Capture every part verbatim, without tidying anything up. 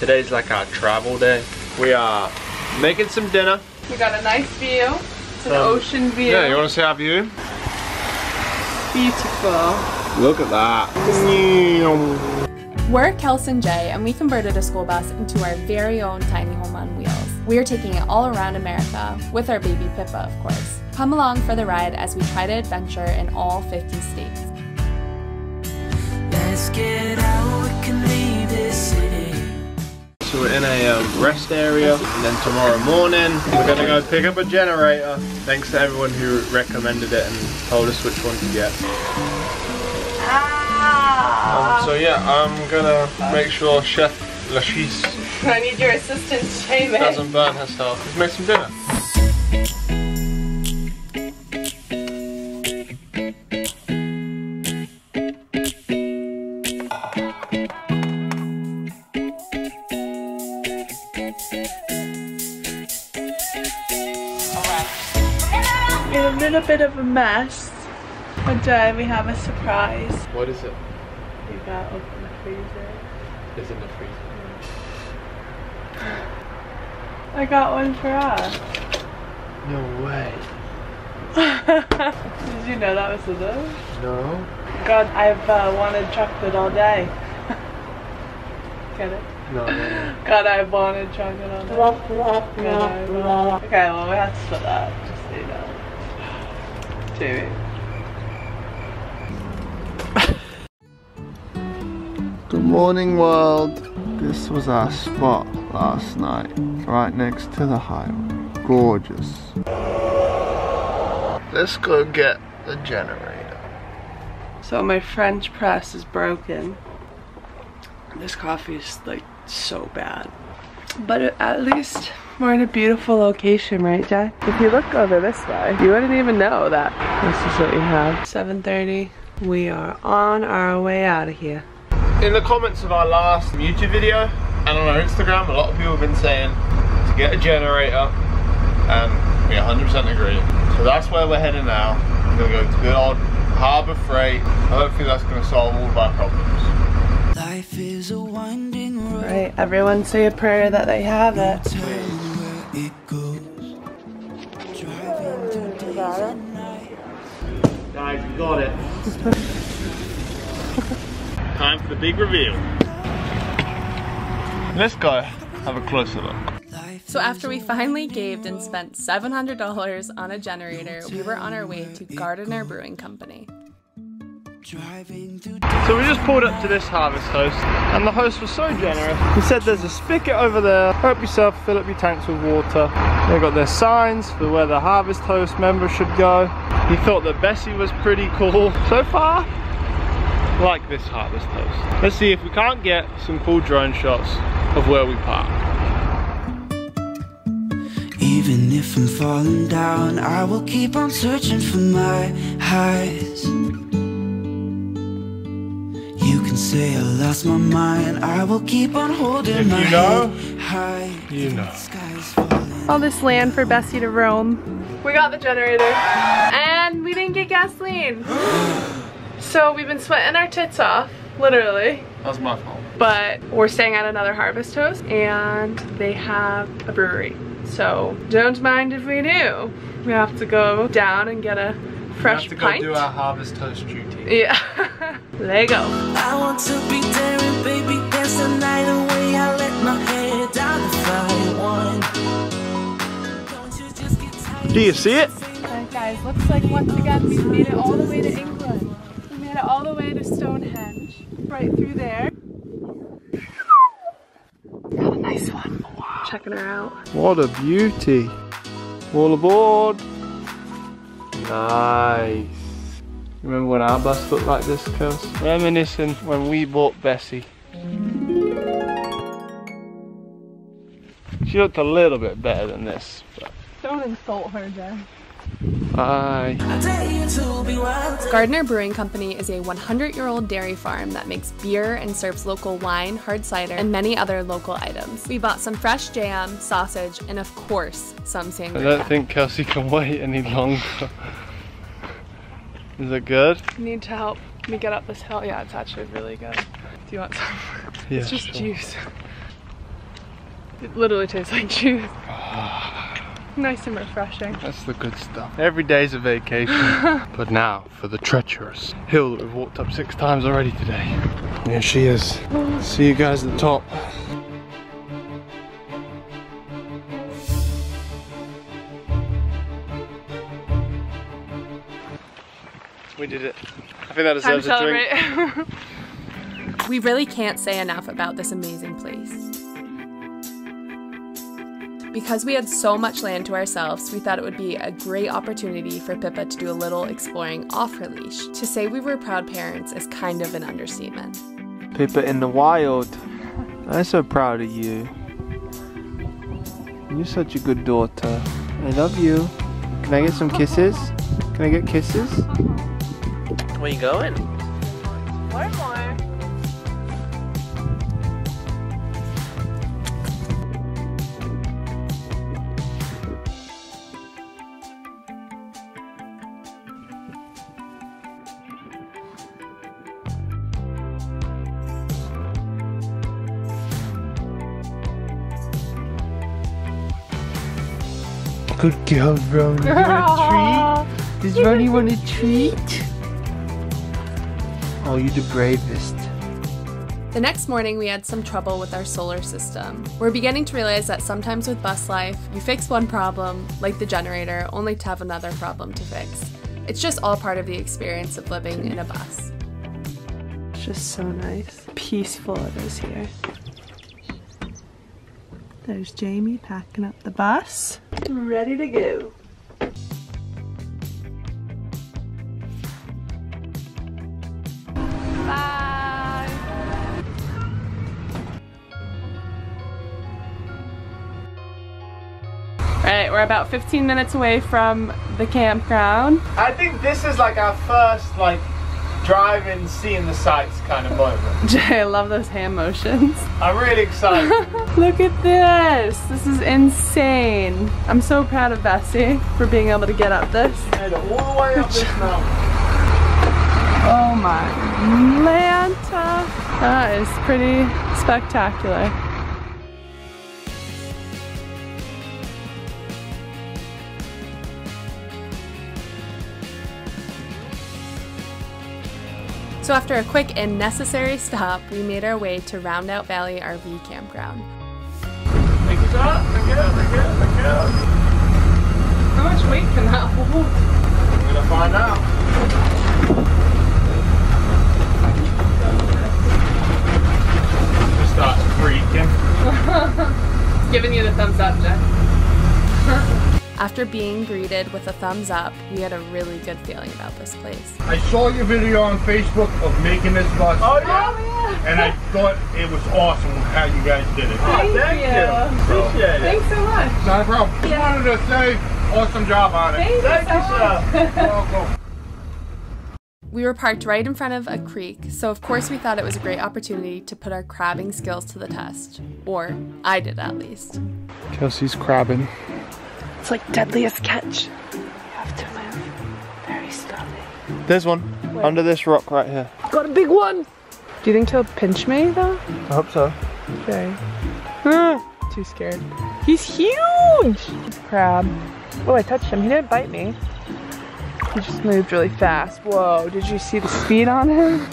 Today's like our travel day. We are making some dinner. We got a nice view. It's an um, ocean view. Yeah, you want to see our view? Beautiful. Look at that. We're Kels and Jay, and we converted a school bus into our very own tiny home on wheels. We're taking it all around America, with our baby Pippa, of course. Come along for the ride as we try to adventure in all fifty states. Let's get out, we can leave this city. So we're in a um, rest area, and then tomorrow morning we're gonna go pick up a generator. Thanks to everyone who recommended it and told us which one to get. Ah. Um, so yeah, I'm gonna make sure Chef Lachis I need your assistance, Jamie. Doesn't burn herself. Let's make some dinner. Right. In a little bit of a mess, but Jay, we have a surprise. What is it? You got to open the freezer. It's in the freezer. Yeah. I got one for us. No way. Did you know that was a little? No. God, I've uh, wanted chocolate all day. Get it? No, no, no. God, I've wanted chocolate all day. God, okay, well, we have to split that. Just so you know. Jamie. Good morning, world. This was our spot last night, right next to the highway. Gorgeous. Let's go get the generator. So my French press is broken. This coffee is like so bad. But at least we're in a beautiful location, right, Jack? If you look over this way, you wouldn't even know that this is what you have. seven thirty, we are on our way out of here. In the comments of our last YouTube video and on our Instagram, a lot of people have been saying to get a generator, and we one hundred percent agree. So that's where we're heading now. We're going to go to good old Harbor Freight. Hopefully that's going to solve all of our problems. Life is a winding road. Right, everyone say a prayer that they have it. Please. Guys, we got it. Time for the big reveal. Let's go have a closer look. So after we finally caved and spent seven hundred dollars on a generator, we were on our way to Gardiner Brewing Company. So we just pulled up to this Harvest Host, and the host was so generous. He said there's a spigot over there. Help yourself, fill up your tanks with water. They've got their signs for where the Harvest Host members should go. He thought that Bessie was pretty cool. So far, like this Harvest Host. Let's see if we can't get some cool drone shots of where we park. Even if I'm falling down, I will keep on searching for my highs. You can say I lost my mind, I will keep on holding if my you know, head high. You know. All this land for Bessie to roam. We got the generator. And we didn't get gasoline. So we've been sweating our tits off, literally. That was my fault. But we're staying at another Harvest Host, and they have a brewery. So don't mind if we do. We have to go down and get a fresh pint. We have to pint. go do our Harvest Host duty. Yeah. Lego. I want to be daring, baby. That's the night away. I let my head down if I want. Don't you just get tired? Do you see it? Alright, guys. Looks like once again we've made it all the way to England. All the way to Stonehenge, right through there. Got a nice one. Wow. Checking her out. What a beauty. All aboard. Nice. Remember when our bus looked like this, Kels? Reminiscent when we bought Bessie. She looked a little bit better than this. But... Don't insult her, Jeff. Bye. Gardiner Brewing Company is a one hundred year old dairy farm that makes beer and serves local wine, hard cider, and many other local items. We bought some fresh jam, sausage, and of course, some sandwich. I don't think Kelsey can wait any longer. Is it good? You need to help me get up this hill. Yeah, it's actually really good. Do you want some? Yeah, it's just sure. juice. It literally tastes like juice. Nice and refreshing. That's the good stuff. Every day's a vacation. But now for the treacherous hill that we've walked up six times already today. There she is. See you guys at the top. We did it. I think that deserves a drink. We really can't say enough about this amazing place. Because we had so much land to ourselves, we thought it would be a great opportunity for Pippa to do a little exploring off her leash. To say we were proud parents is kind of an understatement. Pippa in the wild, I'm so proud of you. You're such a good daughter. I love you. Can I get some kisses? Can I get kisses? Where are you going? More and more. Good girl, Ronnie. You want a treat? Does Ronnie want a treat? Oh, you're the bravest. The next morning, we had some trouble with our solar system. We're beginning to realize that sometimes with bus life, you fix one problem, like the generator, only to have another problem to fix. It's just all part of the experience of living in a bus. It's just so nice. Peaceful it is here. There's Jamie packing up the bus. Ready to go. Bye. All right, we're about fifteen minutes away from the campground. I think this is like our first like driving, seeing the sights kind of moment. Jay, I love those hand motions. I'm really excited. Look at this. This is insane. I'm so proud of Bessie for being able to get up this. And all the way up this mountain. Oh my Lanta. That is pretty spectacular. So after a quick and necessary stop, we made our way to Roundout Valley R V campground. Thank you, Doc. Thank you, thank you, thank you. How much weight can that hold? We're gonna find out. Just start freaking. Giving you the thumbs up, Jack. After being greeted with a thumbs up, we had a really good feeling about this place. I saw your video on Facebook of making this bus. Oh yeah! Oh, yeah. And I thought it was awesome how you guys did it. Thank, oh, thank you. you. So, Appreciate it. Thanks so much. No problem. Just wanted to say awesome job on it. Thank, thank you, so sir. Welcome. We were parked right in front of a creek, so of course we thought it was a great opportunity to put our crabbing skills to the test. Or I did, at least. Kelsey's crabbing. It's like deadliest catch. You have to move very slowly. There's one. Where? Under this rock right here. I've got a big one. Do you think he'll pinch me though? I hope so. Okay. Ah, too scared. He's huge. He's a crab. Oh, I touched him. He didn't bite me. He just moved really fast. Whoa! Did you see the speed on him?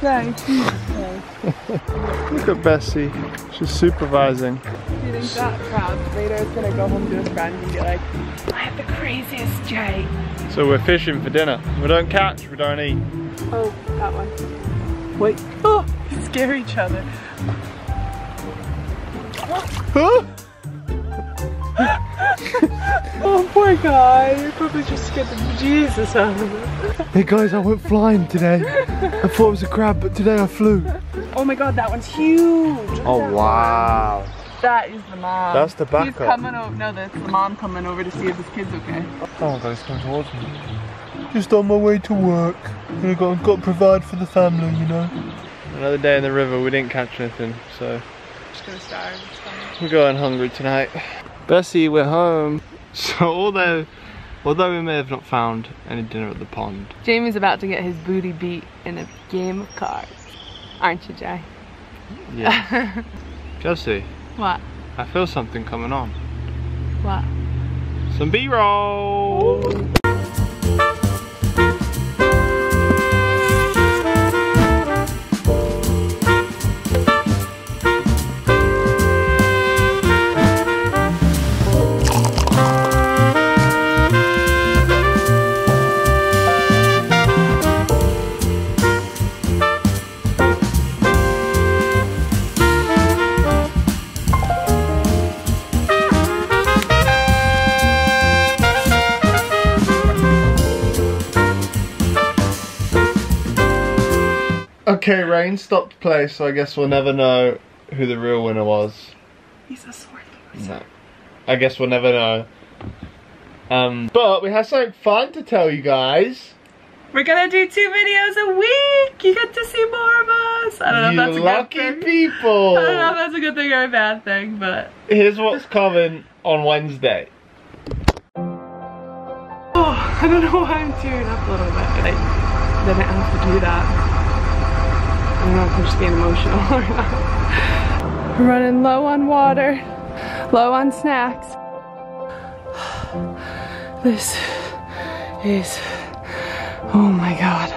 Nice. Look at Bessie. She's supervising. Do you think that crab later is gonna go home to his friend and be like, I have the craziest Jay? So we're fishing for dinner. We don't catch, we don't eat. Oh, that one. Wait. Oh, they scare each other. Oh, oh poor guy. You probably just scared the bejesus out of it. Hey guys, I went flying today. I thought it was a crab, but today I flew. Oh my god, that one's huge. Oh that wow. One. That is the mom. That's the backup. He's coming over. No, that's the mom coming over to see if his kid's okay. Oh my god, he's coming towards me. Just on my way to work. I've got, got to provide for the family, you know. Another day in the river, we didn't catch anything, so. Just gonna starve. We're going hungry tonight. Bessie, we're home. So although, although we may have not found any dinner at the pond. Jamie's about to get his booty beat in a game of cards. Aren't you, Jay? Yeah. Chelsea. What? I feel something coming on. What? Some B-roll! Okay, rain stopped play, so I guess we'll never know who the real winner was. He's a sword loser. No. I guess we'll never know. Um, but we have something fun to tell you guys. We're gonna do two videos a week! You get to see more of us! I don't know you if that's a lucky good thing. people! I don't know if that's a good thing or a bad thing, but... Here's what's coming on Wednesday. Oh, I don't know why I'm tearing up a little bit, but I didn't have to do that. I don't know if I'm just being emotional or not. We're running low on water, low on snacks. This is, oh my god.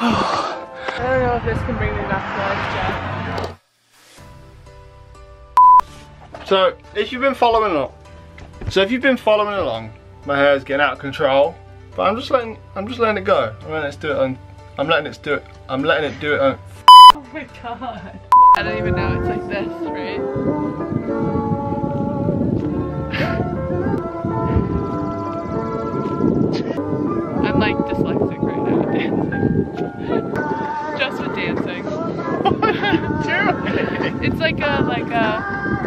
Oh. I don't know if this can bring me back to life, Jeff. So, if you've been following along, so if you've been following along, my hair's getting out of control, but I'm just letting, I'm just letting it go. I'm letting it do it on, I'm letting it do it, I'm letting it do it on. Oh my god. I don't even know it's like this, right? I'm like dyslexic right now with dancing. Just with dancing. What are you doing? It's like a, like a...